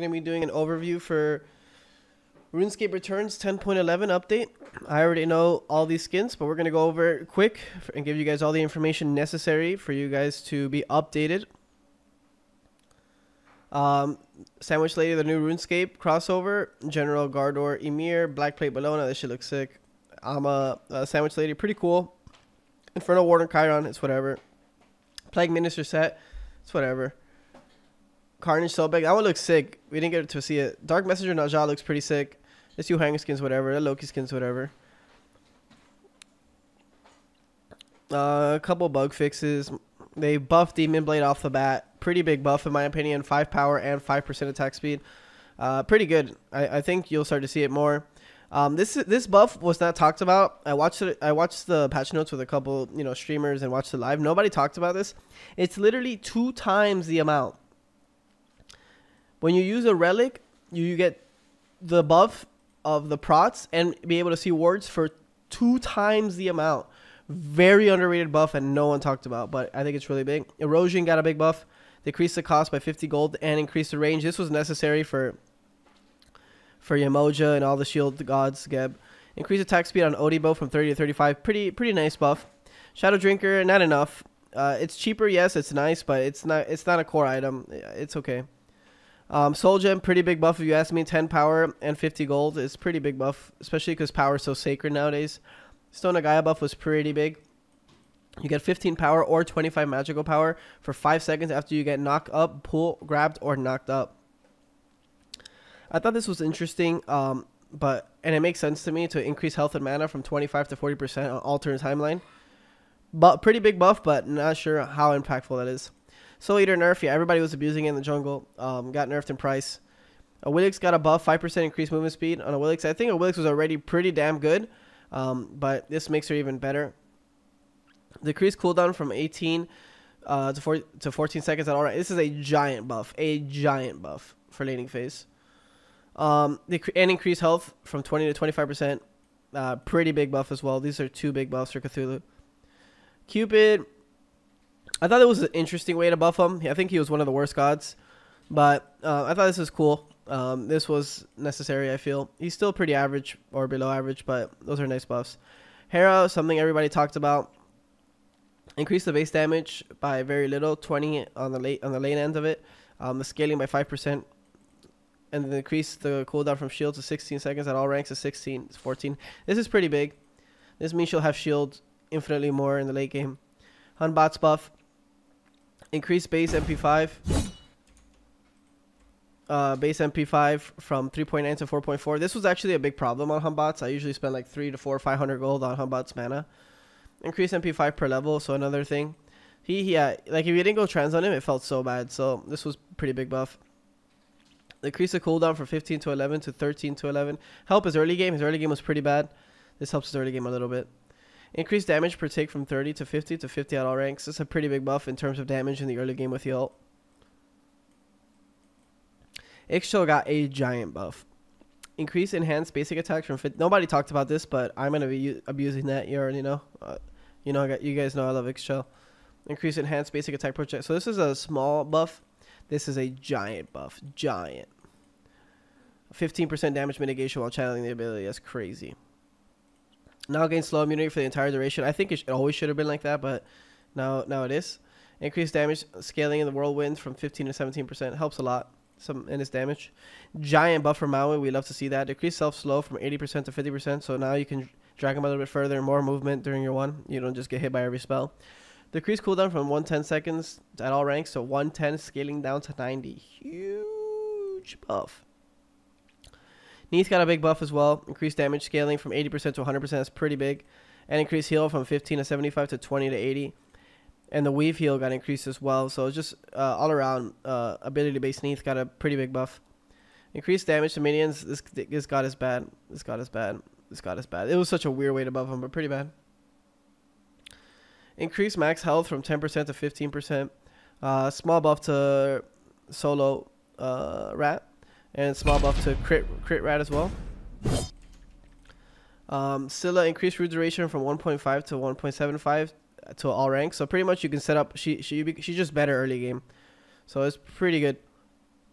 going to be doing an overview for RuneScape Returns 10.11 update. I already know all these skins, but we're going to go over it quick and give you guys all the information necessary for you guys to be updated. Sandwich Lady, the new RuneScape crossover. General Gardor, Ymir, Black Plate Bologna, this shit looks sick. Sandwich Lady, pretty cool. Infernal Warden Chiron, it's whatever. Plague Minister set, it's whatever. Carnage Sobek, that one looks sick. We didn't get to see it. Dark Messenger Najah looks pretty sick. This Yu Huang skins, whatever. That Loki skins, whatever. A couple bug fixes. They buffed Demon Blade off the bat. Pretty big buff in my opinion. 5 power and 5% attack speed. Pretty good. I think you'll start to see it more. This buff was not talked about. I watched the patch notes with a couple, you know, streamers and watched the live. Nobody talked about this. It's literally 2 times the amount. When you use a relic, you get the buff of the prots and be able to see wards for 2 times the amount. Very underrated buff and no one talked about, but I think it's really big. Erosion got a big buff. Decreased the cost by 50 gold and increased the range. This was necessary for Yemoja and all the shield gods. Geb. Increased attack speed on Odibo from 30 to 35. Pretty nice buff. Shadow Drinker, not enough. It's cheaper, yes, it's nice, but it's not a core item. It's okay. Soul Gem, pretty big buff if you ask me. 10 power and 50 gold is pretty big buff, especially because power is so sacred nowadays. Stone of Gaia buff was pretty big. You get 15 power or 25 magical power for 5 seconds after you get knocked up, pulled, grabbed, or knocked up. I thought this was interesting, and it makes sense to me to increase health and mana from 25 to 40% on alternate timeline. But pretty big buff, but not sure how impactful that is. Soul Eater nerf, yeah, everybody was abusing it in the jungle. Got nerfed in price. Awilix got a buff, 5% increased movement speed on Awilix. I think Awilix was already pretty damn good, but this makes her even better. Decreased cooldown from 18 to 14 seconds at all. Right, this is a giant buff for laning phase. And increase health from 20 to 25%. Pretty big buff as well. These are 2 big buffs for Cthulhu. Cupid, I thought it was an interesting way to buff him. I think he was one of the worst gods, but I thought this was cool. This was necessary, I feel. He's still pretty average or below average, but those are nice buffs. Hera, something everybody talked about. Increase the base damage by very little, 20 on the lane end of it. The scaling by 5%. And increase the cooldown from shield to 16 seconds at all ranks to 16. It's 14. This is pretty big. This means she'll have shield infinitely more in the late game. Hun Batz buff. Increase base MP5. Base MP5 from 3.9 to 4.4. This was actually a big problem on Hun Batz. I usually spend like 300 to 400 gold on Hun Batz mana. Increase MP5 per level. So another thing. Yeah, like if you didn't go trans on him, it felt so bad. So this was pretty big buff. Increase the cooldown from 15 to 11 to 13 to 11. Help his early game. His early game was pretty bad. This helps his early game a little bit. Increase damage per tick from 30 to 50 at all ranks. That's a pretty big buff in terms of damage in the early game with the ult. Ixchel got a giant buff. Increase enhanced basic attacks from 50. Nobody talked about this, but I'm going to be abusing that. You already know. You guys know I love Ixchel. Increase enhanced basic attack project. So this is a small buff. This is a giant buff. Giant. 15% damage mitigation while channeling the ability. That's crazy. Now gain slow immunity for the entire duration. I think it always should have been like that, but now it is. Increased damage scaling in the whirlwind from 15 to 17%. Helps a lot. Some in his damage. Giant buff for Maui. We love to see that. Decrease self slow from 80% to 50%. So now you can drag him a little bit further and more movement during your one. You don't just get hit by every spell. Decrease cooldown from 110 seconds at all ranks. So 110 scaling down to 90. Huge buff. Neith got a big buff as well. Increased damage scaling from 80% to 100%. That's pretty big. And increased heal from 15 to 75 to 20 to 80. And the weave heal got increased as well. So it's just all around ability-based Neith got a pretty big buff. Increased damage to minions. This god is bad. This god is bad. This god is bad. It was such a weird way to buff him, but pretty bad. Increased max health from 10% to 15%. Small buff to solo rat. And small buff to crit rat as well. Scylla increased root duration from 1.5 to 1.75 to all ranks. So pretty much you can set up. She's just better early game. So it's pretty good.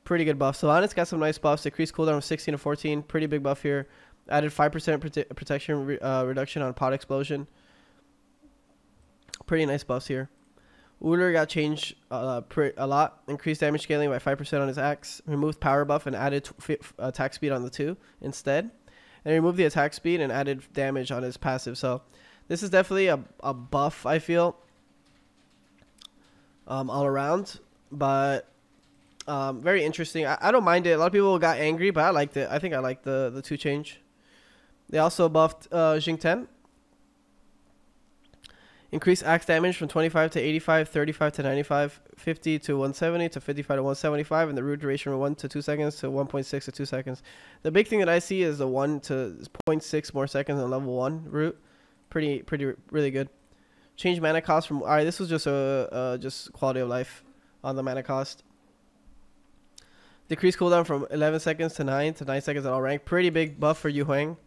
Pretty good buff. Sylvanas got some nice buffs. Decreased cooldown of 16 to 14. Pretty big buff here. Added 5% protection reduction on Pot Explosion. Pretty nice buffs here. Ullr got changed a lot. Increased damage scaling by 5% on his axe. Removed power buff and added attack speed on the 2 instead. And removed the attack speed and added damage on his passive. So this is definitely a buff, I feel, all around. But very interesting. I don't mind it. A lot of people got angry, but I liked it. I think I liked the 2 change. They also buffed Jing Ten. Increased axe damage from 25 to 85, 35 to 95, 50 to 170, to 55 to 175, and the root duration from 1 to 2 seconds to 1.6 to 2 seconds. The big thing that I see is the 1 to 0.6 more seconds on level 1 root. Really good. Change mana cost from... Alright, this was just just quality of life on the mana cost. Decreased cooldown from 11 seconds to 9 seconds at all rank. Pretty big buff for Yu Huang.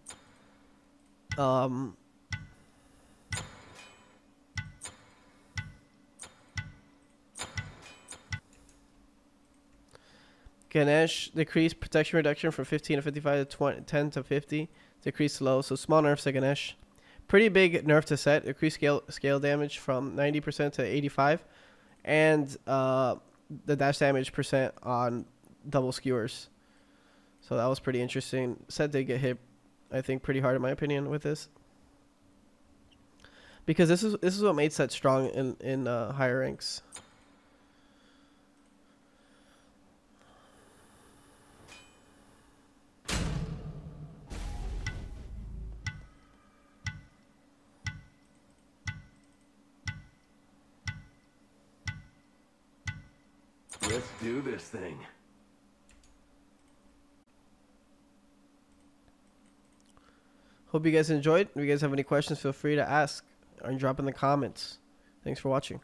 Ganesh decreased protection reduction from 15 to 55 to 20, 10 to 50. Decreased slow, so small nerfs to Ganesh. Pretty big nerf to Set. Decreased scale damage from 90% to 85, and the dash damage percent on double skewers. So that was pretty interesting. Set did get hit, I think, pretty hard in my opinion with this, because this is what made Set strong in higher ranks. Let's do this thing. Hope you guys enjoyed. If you guys have any questions, feel free to ask or drop in the comments. Thanks for watching.